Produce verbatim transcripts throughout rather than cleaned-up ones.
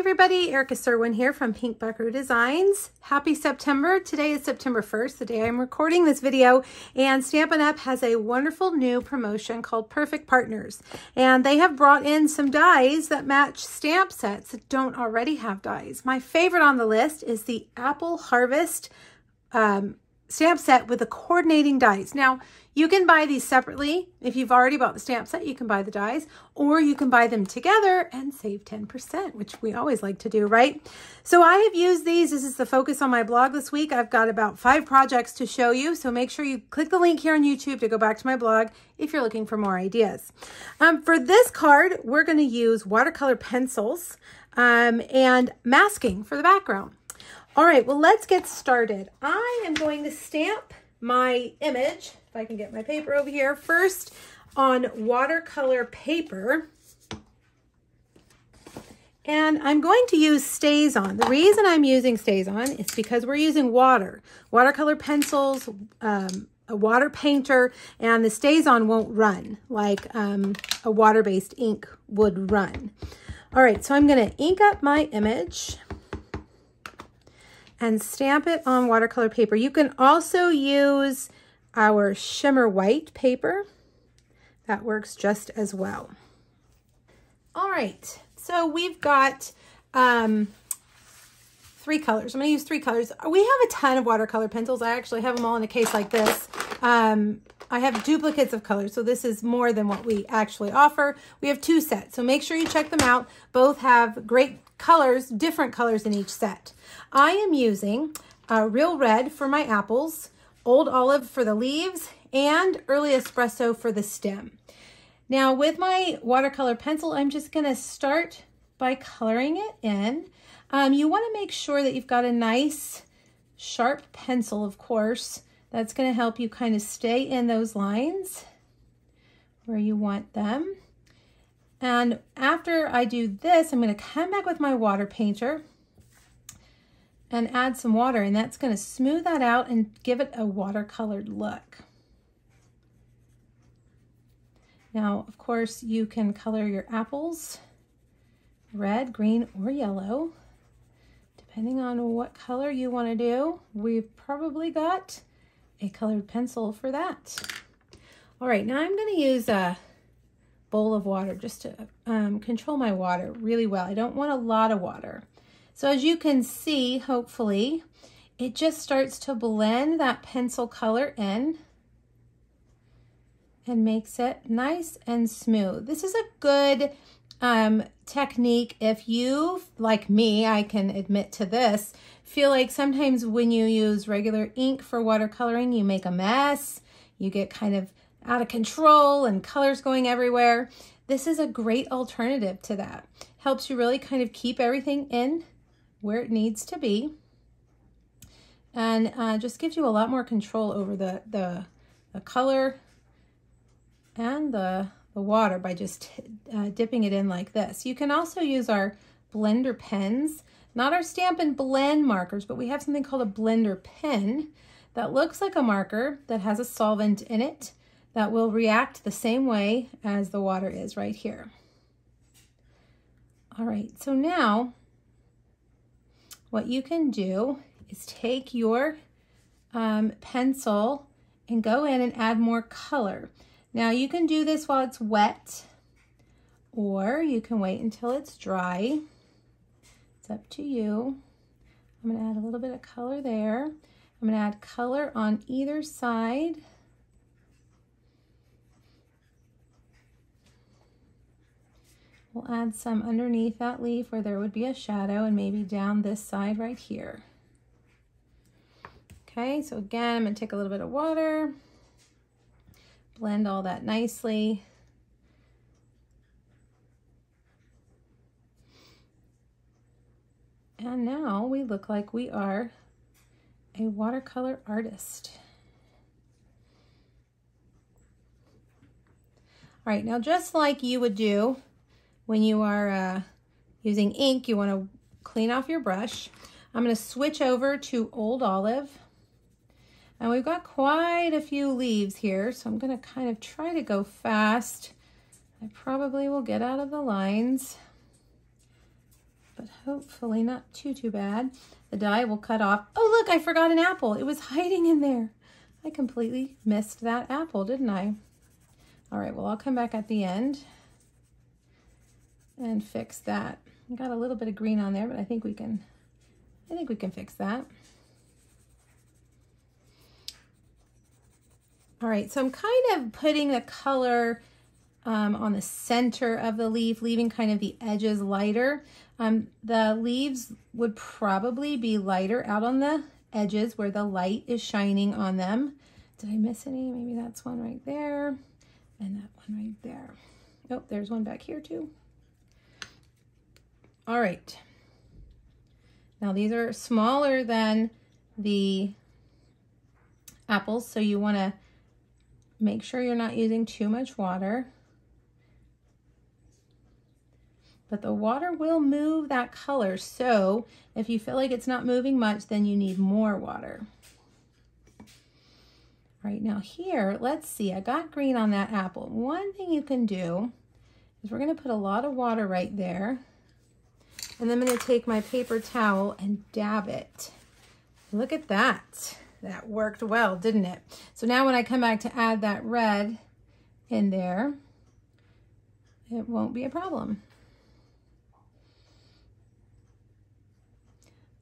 everybody, Erica Sirwin here from Pink Buckaroo Designs. Happy September. Today is September first, the day I'm recording this video, and Stampin' Up! Has a wonderful new promotion called Perfect Partners, and they have brought in some dies that match stamp sets that don't already have dies. My favorite on the list is the Apple Harvest um, stamp set with the coordinating dies. Now, you can buy these separately. If you've already bought the stamp set, you can buy the dies, or you can buy them together and save ten percent, which we always like to do, right? So I have used these. This is the focus on my blog this week. I've got about five projects to show you, so make sure you click the link here on YouTube to go back to my blog if you're looking for more ideas. Um, for this card, we're going to use watercolor pencils um, and masking for the background. All right, well, let's get started. I am going to stamp my image, if I can get my paper over here, first on watercolor paper. And I'm going to use Stazon. The reason I'm using Stazon is because we're using water, watercolor pencils, um, a water painter, and the Stazon won't run like um, a water-based ink would run. All right, so I'm gonna ink up my image and stamp it on watercolor paper. You can also use our shimmer white paper. That works just as well. All right, so we've got um, three colors. I'm gonna use three colors. We have a ton of watercolor pencils. I actually have them all in a case like this. Um, I have duplicates of colors, so this is more than what we actually offer. We have two sets, so make sure you check them out. Both have great colors, different colors in each set. I am using uh, Real Red for my apples, Old Olive for the leaves, and Early Espresso for the stem. Now with my watercolor pencil, I'm just gonna start by coloring it in. Um, you wanna make sure that you've got a nice sharp pencil, of course. That's gonna help you kind of stay in those lines where you want them. And after I do this, I'm gonna come back with my water painter and add some water, and that's gonna smooth that out and give it a watercolored look. Now, of course, you can color your apples red, green, or yellow, depending on what color you wanna do. We've probably got a colored pencil for that. All right, now I'm gonna use a bowl of water just to um, control my water really well. I don't want a lot of water. So as you can see, hopefully, it just starts to blend that pencil color in and makes it nice and smooth. This is a good um, technique if you, like me, I can admit to this, feel like sometimes when you use regular ink for watercoloring, you make a mess, you get kind of out of control and colors going everywhere. This is a great alternative to that. Helps you really kind of keep everything in where it needs to be, and uh, just gives you a lot more control over the, the, the color and the, the water by just uh, dipping it in like this. You can also use our blender pens, not our Stampin' Blend markers, but we have something called a blender pen that looks like a marker that has a solvent in it that will react the same way as the water is right here. All right, so now what you can do is take your um, pencil and go in and add more color. Now you can do this while it's wet, or you can wait until it's dry. It's up to you. I'm gonna add a little bit of color there. I'm gonna add color on either side. We'll add some underneath that leaf where there would be a shadow, and maybe down this side right here. Okay, so again, I'm gonna take a little bit of water, blend all that nicely. And now we look like we are a watercolor artist. All right, now just like you would do when you are uh, using ink, you want to clean off your brush. I'm going to switch over to Old Olive. And we've got quite a few leaves here, so I'm going to kind of try to go fast. I probably will get out of the lines. but hopefully not too, too bad. The dye will cut off. Oh, look, I forgot an apple. It was hiding in there. I completely missed that apple, didn't I? All right, well, I'll come back at the end and fix that. I got a little bit of green on there, but I think we can, I think we can fix that. All right, so I'm kind of putting the color um, on the center of the leaf, leaving kind of the edges lighter. Um, the leaves would probably be lighter out on the edges where the light is shining on them. Did I miss any? Maybe that's one right there and that one right there. Oh, there's one back here too. All right. Now these are smaller than the apples, so you want to make sure you're not using too much water. But the water will move that color, so if you feel like it's not moving much, then you need more water. All right, now here, let's see, I got green on that apple. One thing you can do is we're gonna put a lot of water right there, and then I'm gonna take my paper towel and dab it. Look at that. That worked well, didn't it? So now when I come back to add that red in there, it won't be a problem.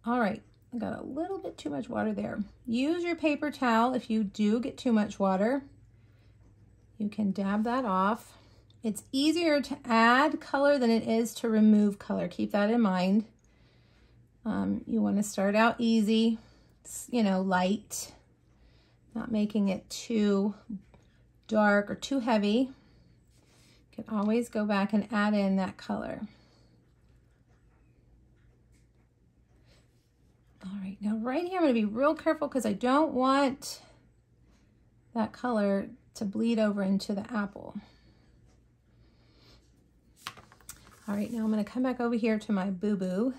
All right, I got a little bit too much water there. Use your paper towel if you do get too much water. You can dab that off. It's easier to add color than it is to remove color. Keep that in mind. Um, you want to start out easy, you know, light, not making it too dark or too heavy. You can always go back and add in that color. All right, now right here, I'm gonna be real careful because I don't want that color to bleed over into the apple. All right, now I'm gonna come back over here to my boo-boo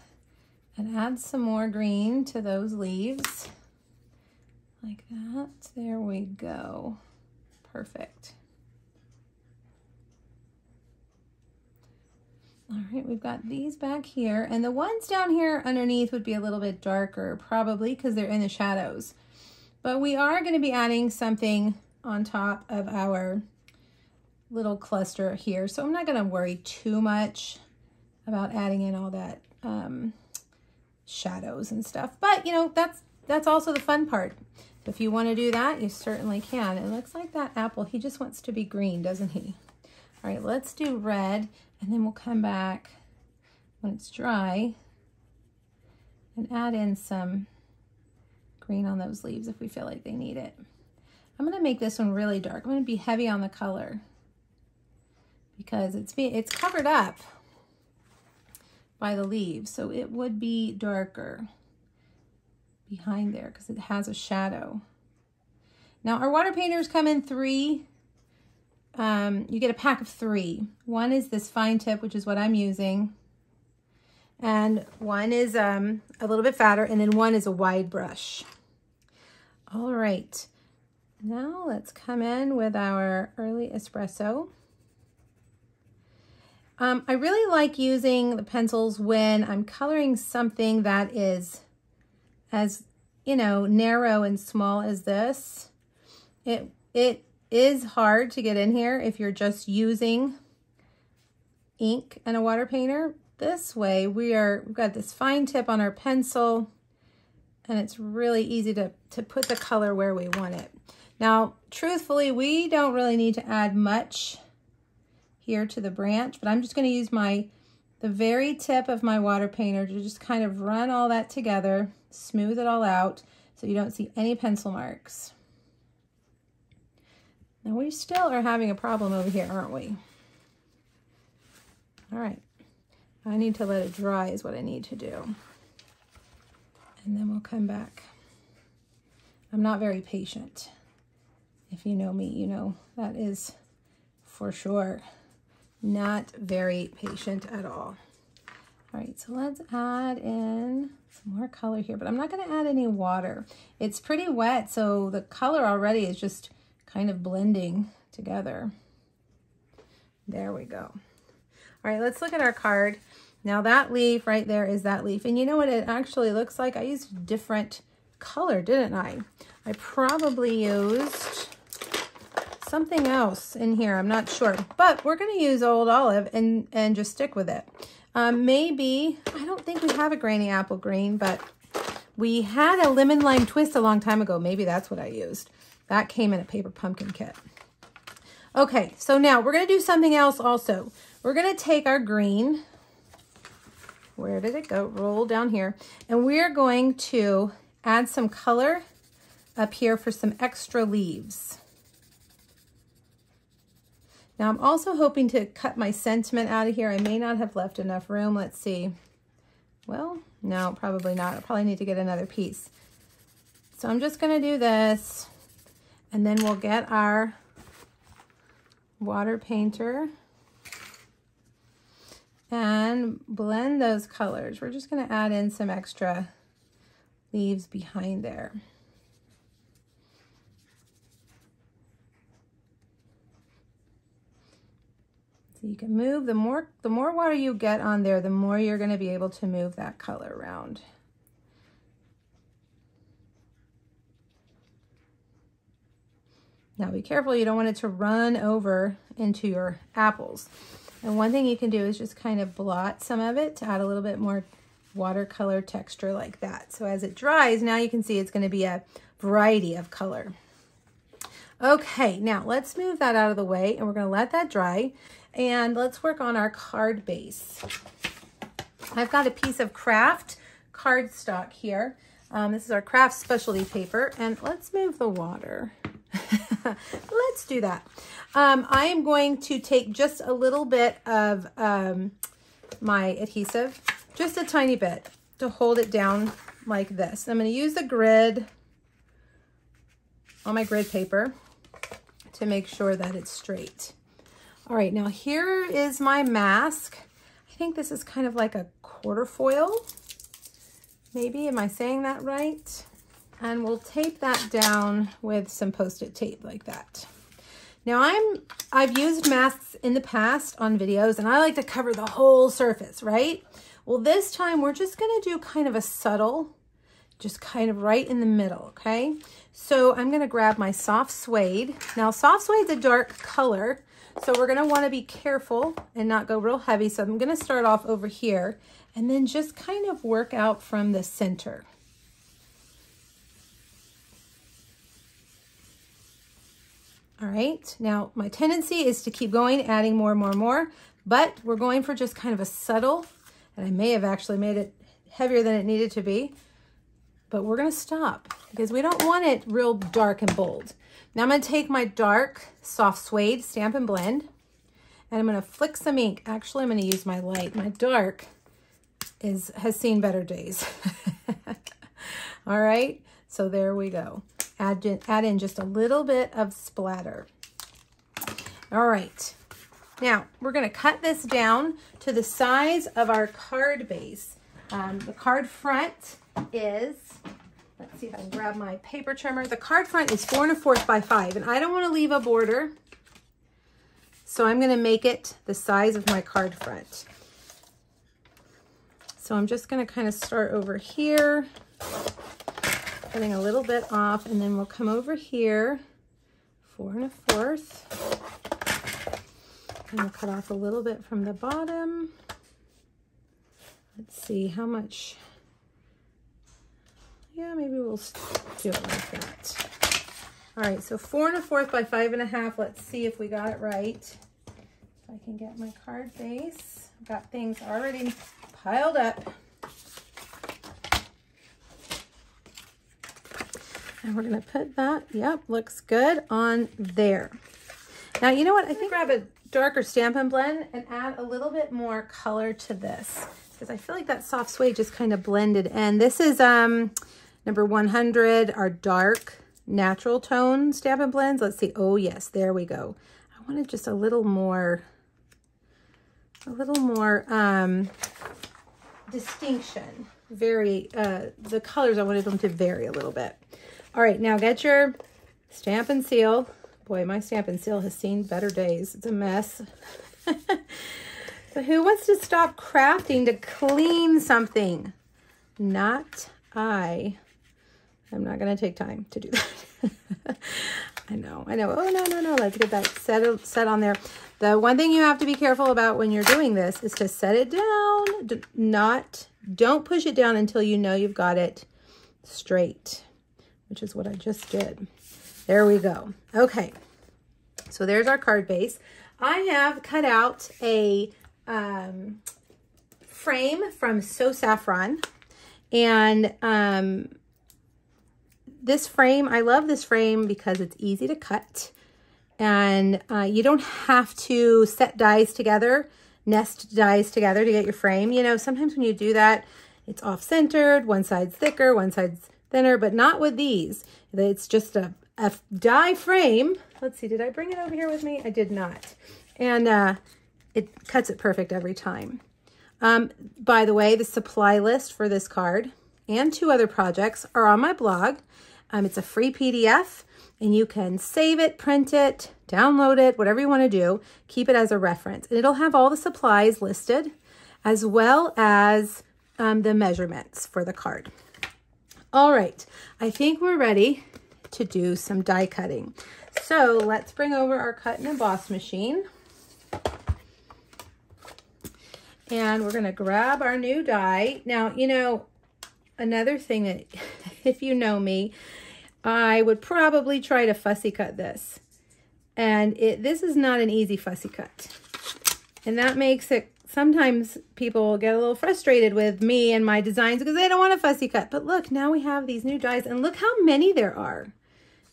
and add some more green to those leaves. Like that, there we go. Perfect. All right, we've got these back here, and the ones down here underneath would be a little bit darker probably because they're in the shadows. But we are going to be adding something on top of our little cluster here, so I'm not going to worry too much about adding in all that um, shadows and stuff. But you know, that's that's also the fun part. If you want to do that, you certainly can. It looks like that apple, he just wants to be green, doesn't he? All right, let's do red, and then we'll come back when it's dry and add in some green on those leaves if we feel like they need it. I'm gonna make this one really dark. I'm gonna be heavy on the color because it's be, it's covered up by the leaves, so it would be darker behind there because it has a shadow. Now our water painters come in three. Um, you get a pack of three. One is this fine tip, which is what I'm using, and one is um, a little bit fatter, and then one is a wide brush. All right, now let's come in with our early espresso. Um, I really like using the pencils when I'm coloring something that is as, you know, narrow and small as this. It, it is hard to get in here if you're just using ink and a water painter. This way we are, we've got this fine tip on our pencil, and it's really easy to, to put the color where we want it. Now, truthfully, we don't really need to add much here to the branch, but I'm just going to use my the very tip of my water painter to just kind of run all that together, smooth it all out so you don't see any pencil marks. Now we still are having a problem over here, aren't we? All right, I need to let it dry is what I need to do, and then we'll come back. I'm not very patient. If you know me, you know that is for sure. Not very patient at all. All right, so let's add in some more color here, but I'm not going to add any water. It's pretty wet, so the color already is just kind of blending together. There we go. All right, let's look at our card. Now that leaf right there is that leaf. And you know what it actually looks like? I used a different color, didn't I? I probably used something else in here. I'm not sure. But we're going to use Old Olive and, and just stick with it. Um, maybe, I don't think we have a Granny Apple Green, but we had a Lemon Lime Twist a long time ago. Maybe that's what I used. That came in a paper pumpkin kit. Okay, so now we're going to do something else also. We're going to take our green. Where did it go? Roll down here. And we're going to add some color up here for some extra leaves. Now I'm also hoping to cut my sentiment out of here. I may not have left enough room. Let's see. Well, no, probably not. I probably need to get another piece. So I'm just going to do this, and then we'll get our water painter and blend those colors. We're just going to add in some extra leaves behind there. So you can move, the more the more water you get on there, the more you're going to be able to move that color around. Now be careful, you don't want it to run over into your apples. And one thing you can do is just kind of blot some of it to add a little bit more watercolor texture like that. So as it dries, now you can see it's going to be a variety of color. Okay, now let's move that out of the way, and we're going to let that dry, and let's work on our card base. I've got a piece of craft cardstock here. Um, this is our craft specialty paper, and let's move the water. Let's do that. Um, I am going to take just a little bit of um, my adhesive, just a tiny bit, to hold it down like this. I'm going to use the grid on my grid paper to make sure that it's straight. All right, now here is my mask. I think this is kind of like a quarterfoil, maybe. Am I saying that right? And we'll tape that down with some Post-it tape like that. Now I'm, I've used masks in the past on videos, and I like to cover the whole surface, right? Well, this time we're just gonna do kind of a subtle, just kind of right in the middle, okay? So I'm gonna grab my soft suede. Now soft suede's a dark color, so we're gonna wanna be careful and not go real heavy. So I'm gonna start off over here and then just kind of work out from the center. All right, now my tendency is to keep going, adding more and more and more, but we're going for just kind of a subtle, and I may have actually made it heavier than it needed to be, but we're gonna stop because we don't want it real dark and bold. Now I'm gonna take my dark soft suede Stampin' Blend, and I'm gonna flick some ink. Actually, I'm gonna use my light. My dark is has seen better days. All right, so there we go. Add in, add in just a little bit of splatter. All right, now we're gonna cut this down to the size of our card base. Um, the card front is, let's see if I can grab my paper trimmer. The card front is four and a fourth by five, and I don't wanna leave a border, so I'm gonna make it the size of my card front. So I'm just gonna kind of start over here, cutting a little bit off, and then we'll come over here, four and a fourth, and we'll cut off a little bit from the bottom. Let's see how much. Yeah, maybe we'll do it like that. All right, so four and a fourth by five and a half. Let's see if we got it right. If I can get my card base. I've got things already piled up. And we're gonna put that, yep, looks good on there. Now, you know what? I think grab a darker Stampin' Blend and add a little bit more color to this, because I feel like that soft suede just kind of blended in. This is um, number one hundred, our dark natural tone Stampin' Blends. Let's see, oh yes, there we go. I wanted just a little more, a little more um, distinction. Vary, uh, the colors, I wanted them to vary a little bit. All right, now get your stamp and seal. Boy, my stamp and seal has seen better days. It's a mess. But who wants to stop crafting to clean something? Not I. I'm not going to take time to do that. I know, I know. Oh, no, no, no. Let's get that set, set on there. The one thing you have to be careful about when you're doing this is to set it down. Do not, don't push it down until you know you've got it straight, which is what I just did. There we go. Okay. So there's our card base. I have cut out a um, frame from So Saffron, and um, this frame, I love this frame because it's easy to cut, and uh, you don't have to set dies together, nest dies together to get your frame. You know, sometimes when you do that, it's off-centered, one side's thicker, one side's thinner, but not with these. It's just a, a die frame. Let's see, did I bring it over here with me? I did not. And uh, it cuts it perfect every time. Um, by the way, the supply list for this card and two other projects are on my blog. Um, it's a free P D F, and you can save it, print it, download it, whatever you want to do. Keep it as a reference. And it'll have all the supplies listed, as well as um, the measurements for the card. All right, I think we're ready to do some die cutting. So let's bring over our cut and emboss machine. And we're gonna grab our new die. Now, you know, another thing that, if you know me, I would probably try to fussy cut this. And it, this is not an easy fussy cut. And that makes it, sometimes people get a little frustrated with me and my designs because they don't want to fussy cut. But look, now we have these new dies, and look how many there are.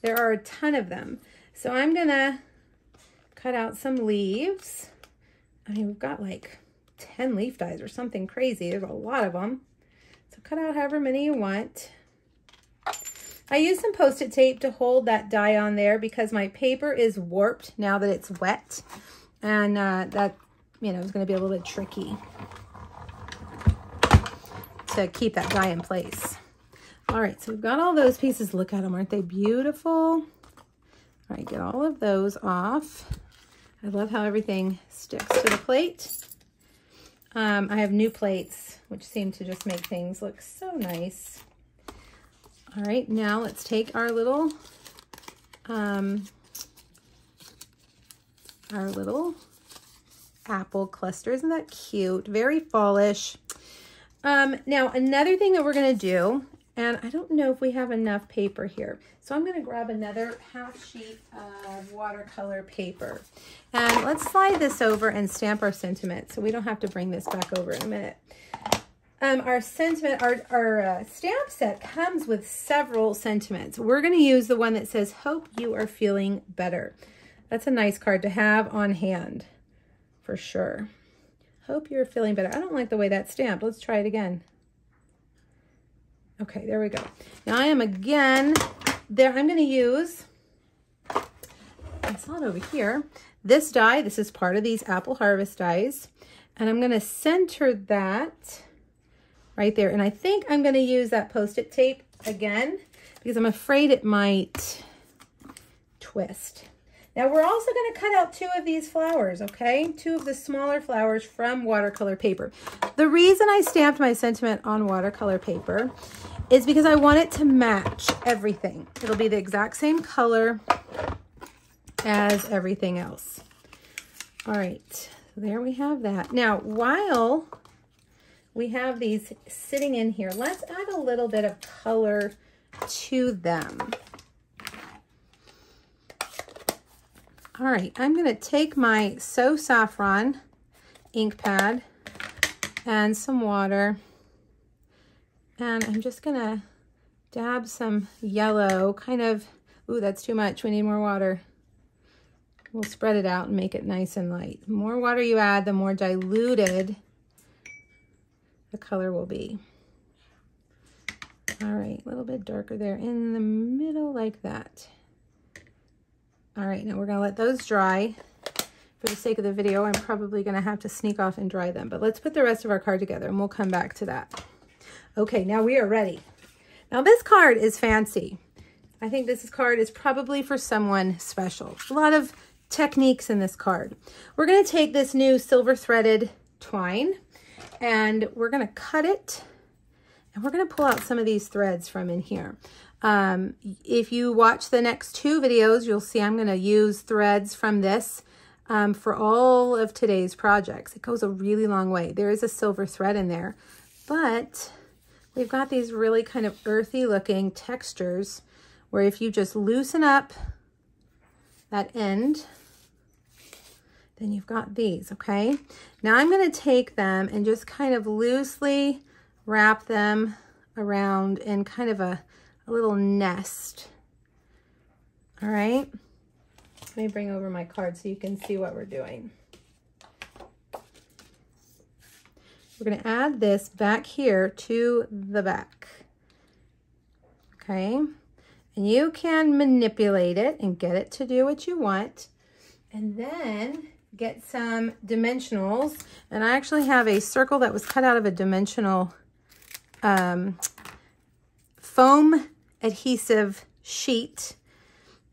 There are a ton of them. So I'm gonna cut out some leaves. I mean, we've got like ten leaf dies or something crazy. There's a lot of them. So cut out however many you want. I used some Post-it tape to hold that die on there because my paper is warped now that it's wet. And uh, that, you know, it's gonna be a little bit tricky to keep that die in place. All right, so we've got all those pieces. Look at them, aren't they beautiful? All right, get all of those off. I love how everything sticks to the plate. Um, I have new plates, which seem to just make things look so nice. All right, now let's take our little, um, our little apple cluster. Isn't that cute? Very fallish. Um, now, another thing that we're going to do, and I don't know if we have enough paper here, so I'm going to grab another half sheet of watercolor paper. And let's slide this over and stamp our sentiment so we don't have to bring this back over in a minute. Um, our sentiment, our, our uh, stamp set comes with several sentiments. We're going to use the one that says, "Hope you are feeling better." That's a nice card to have on hand for sure. Hope you're feeling better. I don't like the way that's stamped. Let's try it again. Okay, there we go. Now I am again there. I'm going to use, it's not over here, this die. This is part of these Apple Harvest dies. And I'm going to center that right there. And I think I'm going to use that Post-it tape again because I'm afraid it might twist. Now we're also going to cut out two of these flowers, okay? Two of the smaller flowers from watercolor paper. The reason I stamped my sentiment on watercolor paper is because I want it to match everything. It'll be the exact same color as everything else. All right, there we have that. Now, while we have these sitting in here, let's add a little bit of color to them. All right, I'm going to take my So Saffron ink pad and some water, and I'm just going to dab some yellow, kind of, ooh, that's too much. We need more water. We'll spread it out and make it nice and light. The more water you add, the more diluted the color will be. All right, a little bit darker there in the middle like that. All right, now we're gonna let those dry. For the sake of the video, I'm probably gonna have to sneak off and dry them, but let's put the rest of our card together and we'll come back to that. Okay, now we are ready. Now this card is fancy. I think this card is probably for someone special. A lot of techniques in this card. We're gonna take this new silver threaded twine, and we're gonna cut it, and we're gonna pull out some of these threads from in here. Um, if you watch the next two videos, you'll see I'm gonna use threads from this um, for all of today's projects. It goes a really long way. There is a silver thread in there, but we've got these really kind of earthy looking textures where if you just loosen up that end, then you've got these, okay? Now I'm gonna take them and just kind of loosely wrap them around in kind of a, a little nest, all right? Let me bring over my card so you can see what we're doing. We're gonna add this back here to the back, okay? And you can manipulate it and get it to do what you want. And then get some dimensionals. And I actually have a circle that was cut out of a dimensional um, foam adhesive sheet.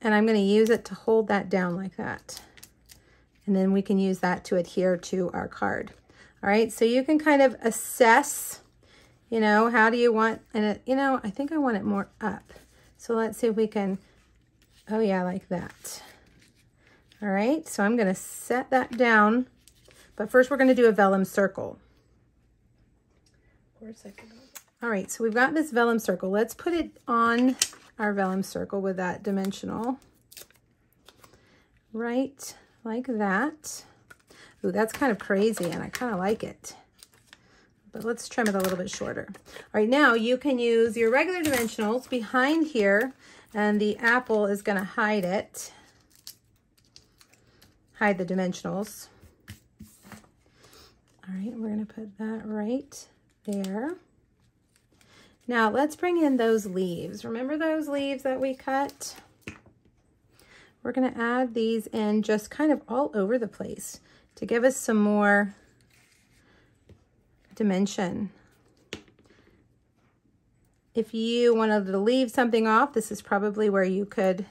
And I'm going to use it to hold that down like that. And then we can use that to adhere to our card. All right, so you can kind of assess, you know, how do you want, and it, you know, I think I want it more up. So let's see if we can, oh yeah, like that. All right, so I'm gonna set that down, but first we're gonna do a vellum circle. All right, so we've got this vellum circle. Let's put it on our vellum circle with that dimensional, right like that. Ooh, that's kind of crazy and I kind of like it, but let's trim it a little bit shorter. All right, now you can use your regular dimensionals behind here and the apple is gonna hide it. Hide the dimensionals. All right, we're gonna put that right there. Now let's bring in those leaves. Remember those leaves that we cut? We're gonna add these in just kind of all over the place to give us some more dimension. If you wanted to leave something off, this is probably where you could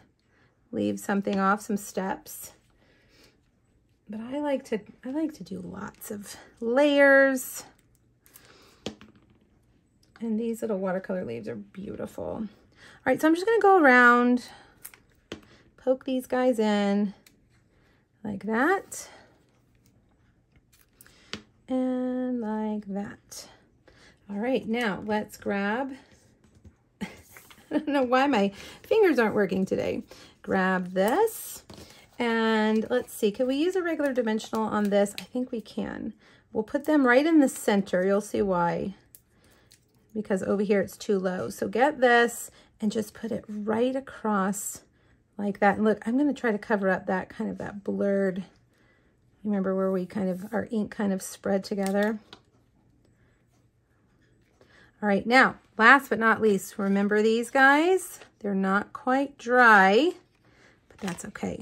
leave something off, some steps. But I like to, I like to do lots of layers. And these little watercolor leaves are beautiful. All right, so I'm just gonna go around, poke these guys in like that. And like that. All right, now let's grab, I don't know why my fingers aren't working today. Grab this. And let's see, can we use a regular dimensional on this? I think we can. We'll put them right in the center. You'll see why, because over here it's too low. So get this and just put it right across like that. And look, I'm gonna try to cover up that kind of that blurred, you remember where we kind of, our ink kind of spread together. All right, now, last but not least, remember these guys? They're not quite dry, but that's okay.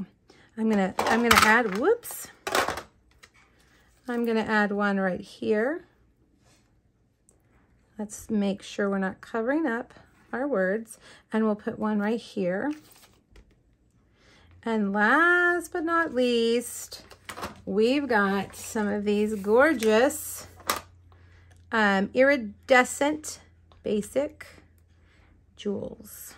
I'm gonna, I'm gonna add, whoops. I'm gonna add one right here. Let's make sure we're not covering up our words, and we'll put one right here. And last but not least, we've got some of these gorgeous um, iridescent basic jewels.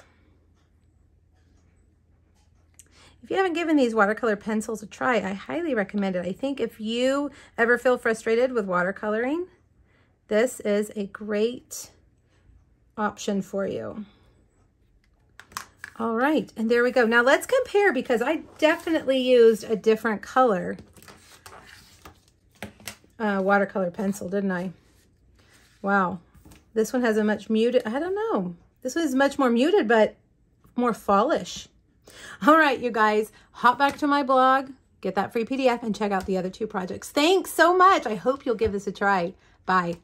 If you haven't given these watercolor pencils a try, I highly recommend it. I think if you ever feel frustrated with watercoloring, this is a great option for you. All right, and there we go. Now let's compare, because I definitely used a different color uh, watercolor pencil, didn't I? Wow, this one has a much muted, I don't know. This one is much more muted, but more fallish. All right, you guys, hop back to my blog, get that free P D F, and check out the other two projects. Thanks so much. I hope you'll give this a try. Bye.